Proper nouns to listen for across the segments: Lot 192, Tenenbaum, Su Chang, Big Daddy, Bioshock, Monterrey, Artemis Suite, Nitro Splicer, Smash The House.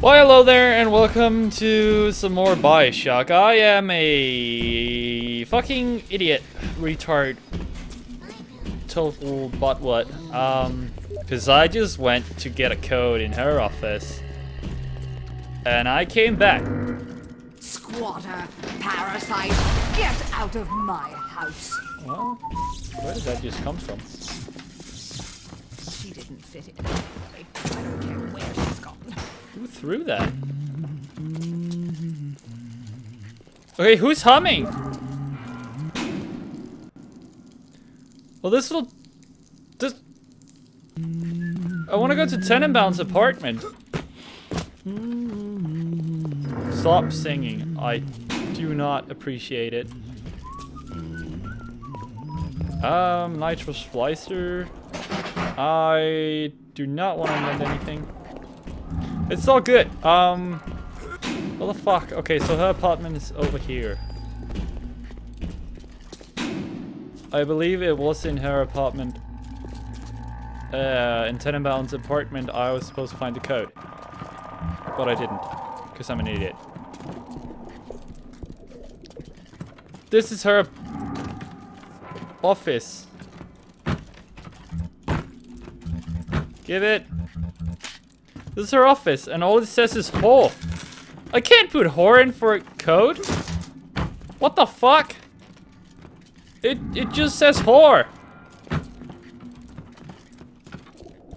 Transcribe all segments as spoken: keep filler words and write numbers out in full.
Well, hello there, and welcome to some more Bioshock. I am a fucking idiot, retard, total butt what. Um, because I just went to get a code in her office, and I came back. Squatter, parasite, get out of my house. Well, where did that just come from? She didn't fit in. I don't care where she's gone. Who threw that? Okay, who's humming? Well, this will... This... I want to go to Tenenbaum's apartment. Stop singing. I do not appreciate it. Um, Nitro Splicer. I do not want to invent anything. It's all good. Um, what the fuck? Okay, so her apartment is over here. I believe it was in her apartment. Uh, in Tenenbaum's apartment, I was supposed to find the code. But I didn't, because I'm an idiot. This is her office. Give it. This is her office, and all it says is whore. I can't put whore in for a code. What the fuck? It it just says whore.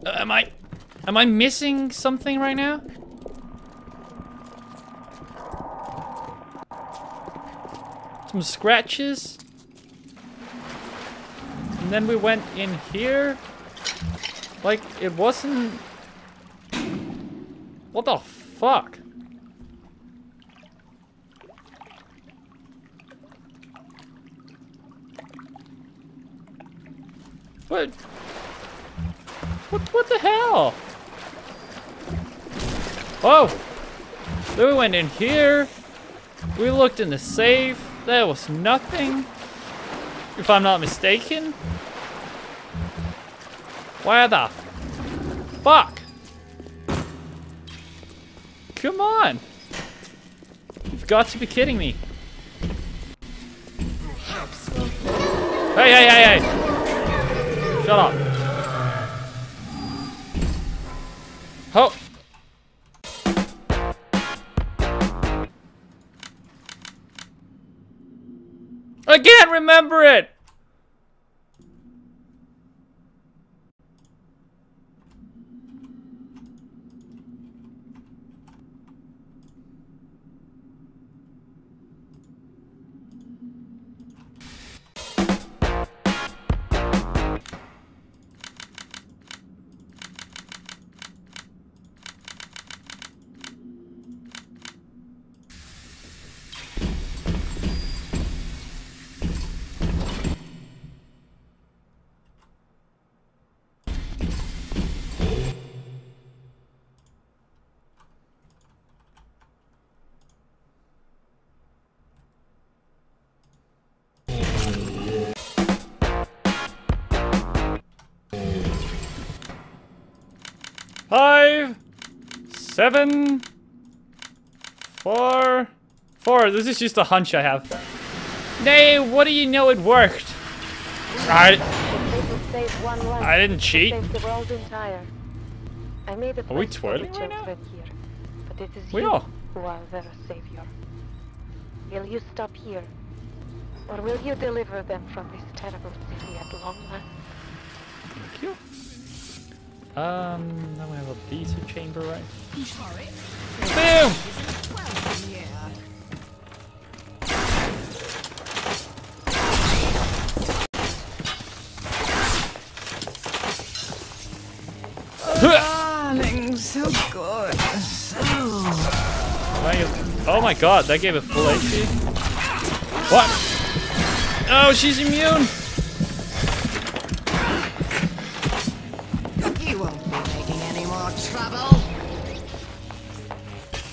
Uh, am I am I missing something right now? Some scratches. And then we went in here. Like it wasn't. What the fuck? What? What? What the hell? Oh! Then we went in here. We looked in the safe. There was nothing. If I'm not mistaken. Where the fuck? Come on! You've got to be kidding me. Hey, hey, hey, hey! Shut up. Oh! I can't remember it! Five, seven, four, four. This is just a hunch I have. Nay, what do you know? It worked. I, I didn't cheat. Are we twirling right now? We are. Will you stop here, or will you deliver them from this terrible city at long last? Thank you. Um, now we have a visa chamber, right? Sorry. Boom! Well, yeah. Oh, darling, so good. So... Oh my god, that gave it full H P. What? Oh, she's immune!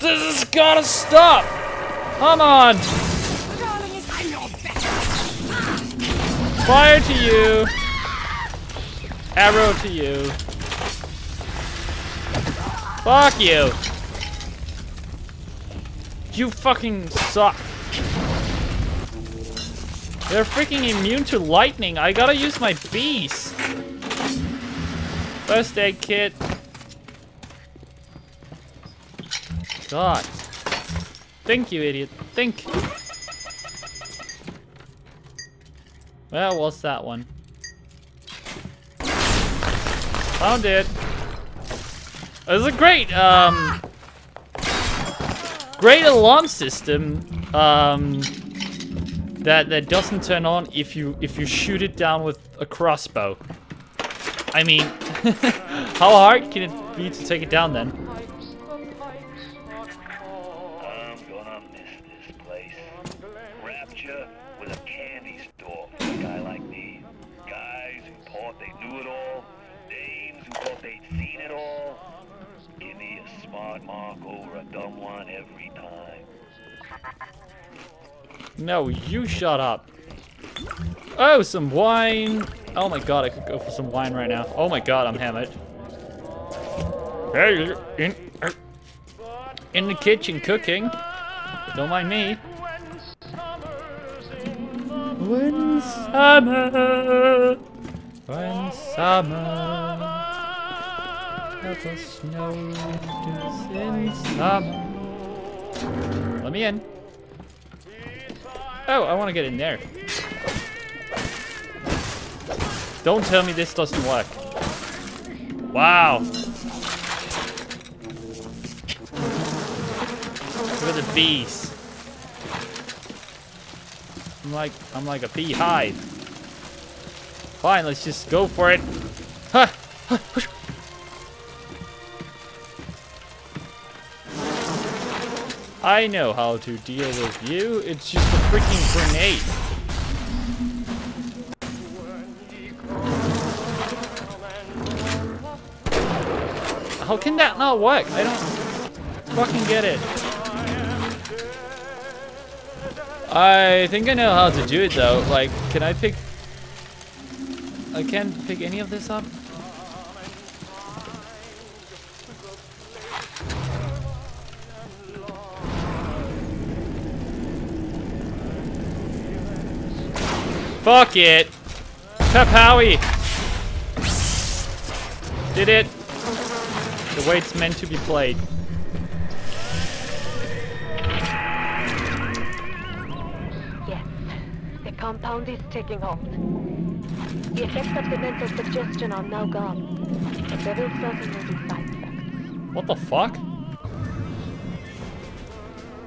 This has gotta stop! Come on! Fire to you! Arrow to you! Fuck you! you fucking suck. They're freaking immune to lightning. I gotta use my bees. First aid kit. God. Think, you idiot. Think. Where was that one? Found it. This is a great, um... great alarm system. Um... That that doesn't turn on if you if you shoot it down with a crossbow. I mean, how hard can it be to take it down then? I'm gonna miss this place. Rapture was a candy store for a guy like me. Guys who thought they knew it all, dames who thought they'd seen it all. Give me a smart mark over a dumb one every time. No, you shut up. Oh, some wine. Oh my god, I could go for some wine right now. Oh my god, I'm hammered. Hey, in, in the kitchen cooking. Don't mind me. When summer, when summer, little snow in summer. Let me in. Oh, I want to get in there. Don't tell me this doesn't work. Wow. Look at the bees. I'm like, I'm like a bee hive. Fine, let's just go for it. Huh. I know how to deal with you. It's just a freaking grenade. How can that not work? I don't fucking get it. I think I know how to do it though. Like, can I pick... I can't pick any of this up? Fuck it. Kapowie. Did it. The way it's meant to be played. Yes. The compound is taking hold. The effects of the mental suggestion are now gone. But there will certainly be side effects. What the fuck?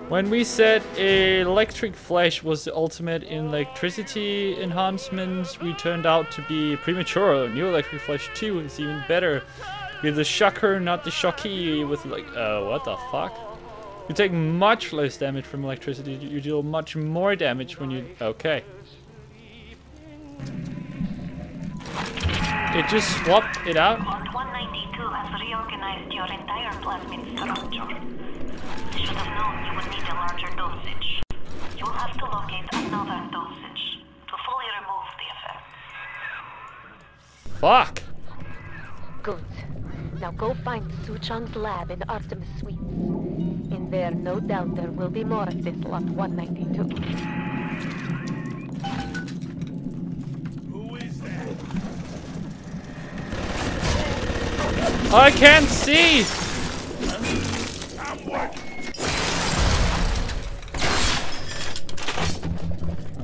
When we said electric flash was the ultimate in electricity enhancements, we turned out to be premature. New Electric Flash two is even better. You're the shocker, not the shocky. With like, uh, what the fuck? You take much less damage from electricity. You deal much more damage when you... Okay. It just swapped it out. Lot one ninety-two has reorganized your entire plasmid structure. You should have known you would need a larger dosage. You will have to locate another dosage to fully remove the effects. Fuck! Good. Now go find Su Chang's lab in Artemis Suite. In there, no doubt there will be more of this Lot one ninety-two. Who is that? I can't see! I'm working.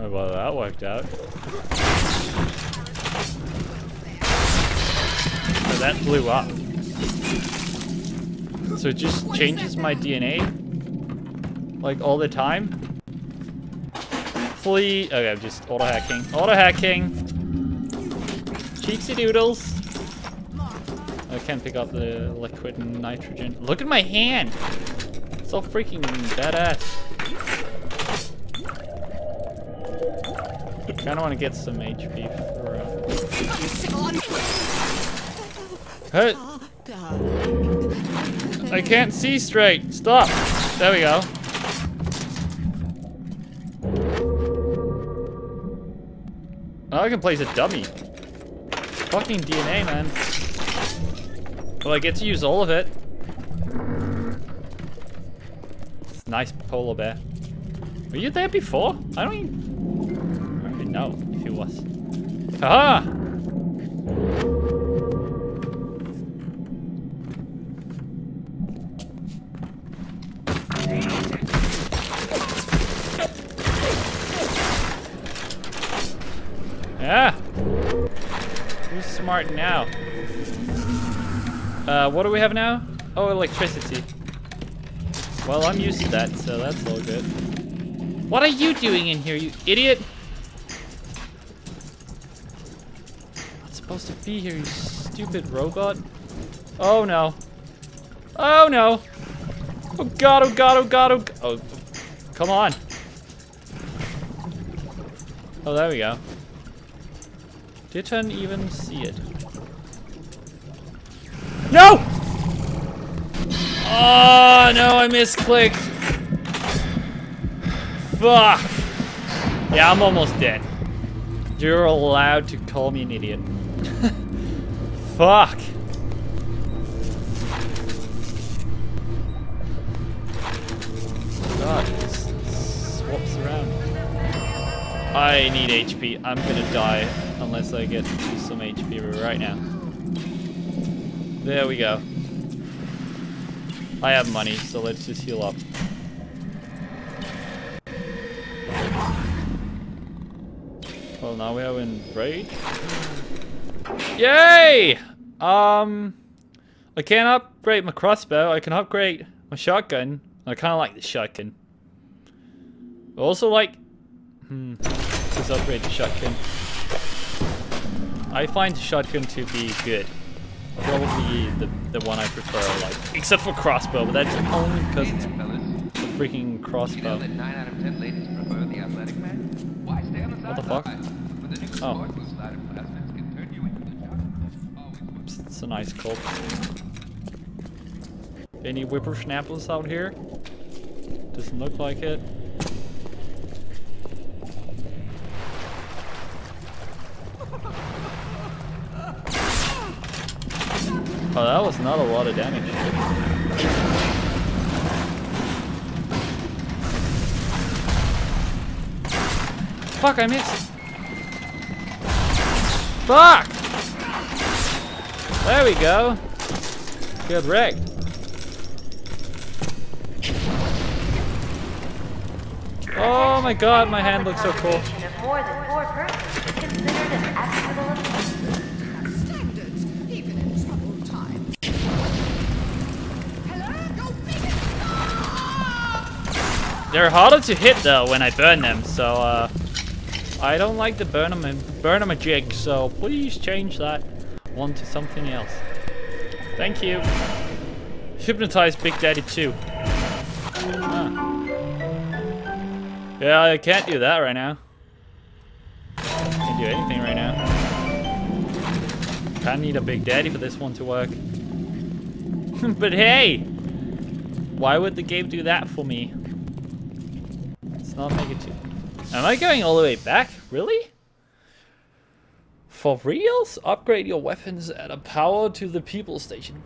Oh, well, that worked out. Oh, that blew up. So it just changes my D N A? Like, all the time? Flee. Okay, I'm just auto-hacking. Auto-hacking! Cheeksy doodles! I can't pick up the liquid and nitrogen. Look at my hand! It's all freaking badass. I kinda wanna get some H P for uh... Hey! I can't see straight! Stop! There we go. Now I can place a dummy. Fucking D N A, man. Well, I get to use all of it. nice polar bear. Were you there before? I don't even, I don't even know if he was. Haha! Yeah! Who's smart now? Uh, what do we have now? Oh, electricity. Well, I'm used to that, so that's all good. What are you doing in here, you idiot? I'm not supposed to be here, you stupid robot. Oh no. Oh no. Oh god, oh god, oh god, oh god. Oh, come on. Oh, there we go. Didn't even see it. No! Oh no, I misclicked. Fuck! Yeah, I'm almost dead. You're allowed to call me an idiot. Fuck! God, it swaps around. I need H P. I'm gonna die unless I get some H P right now. There we go. I have money, so let's just heal up. Well, now we are in raid. Yay! Um, I can't upgrade my crossbow. I can upgrade my shotgun. I kind of like the shotgun. I also like... Hmm. Let's upgrade the shotgun. I find the shotgun to be good. Probably the, the one I prefer. Like, except for crossbow, but that's only because it's a freaking crossbow. You know that nine out of ten ladies prefer the athletic man? Why stay on the side? What the fuck? Oh. It's a nice cult. Any whippersnappers out here? Doesn't look like it. Oh, that was not a lot of damage. Fuck, I missed. Fuck! There we go. Good wreck. Oh my god, my hand looks so cool. They're harder to hit though when I burn them, so uh I don't like to burn them and burn them a jig, so please change that one to something else. Thank you. Hypnotize Big Daddy too. Ah. Yeah, I can't do that right now. Can't do anything right now. Kinda need a Big Daddy for this one to work. But hey! Why would the game do that for me? Let's not make it too... Am I going all the way back? Really? For reals? Upgrade your weapons and a power to the people station.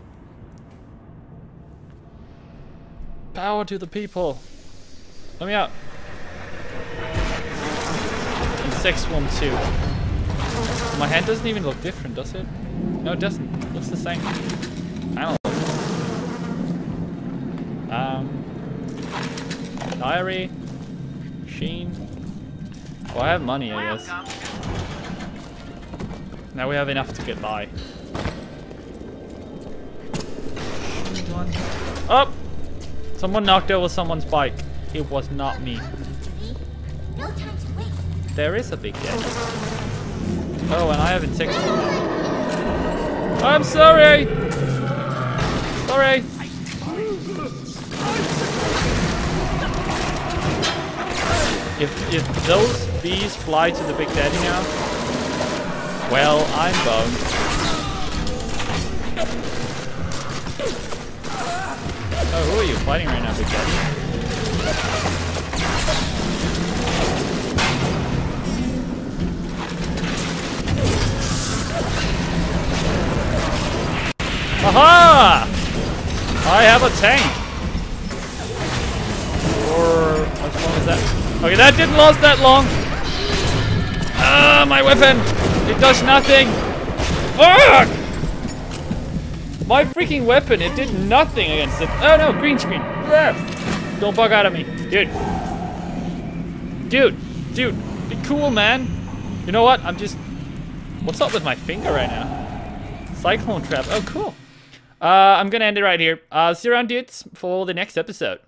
Power to the people. Let me out. And six one two. My hand doesn't even look different, does it? No, it doesn't. It looks the same. I don't know. Um, diary. Machine. Well, I have money, I guess. Now we have enough to get by. Oh! Someone knocked over someone's bike. It was not me. There is a big dead. Oh, and I haven't ticked. I'm sorry! Sorry! If, if those bees fly to the Big Daddy now, well, I'm boned. Oh, who are you fighting right now, Big Daddy? Aha! I have a tank! for as long as that. Okay, that didn't last that long. Ah, my weapon! It does nothing. Fuck! My freaking weapon, it did nothing against it. Oh no, green screen. Yeah. Don't bug out of me. Dude. Dude. Dude. Be cool, man. You know what? I'm just... What's up with my finger right now? Cyclone trap. Oh, cool. Uh, I'm gonna end it right here. Uh, see you around, dudes, for the next episode.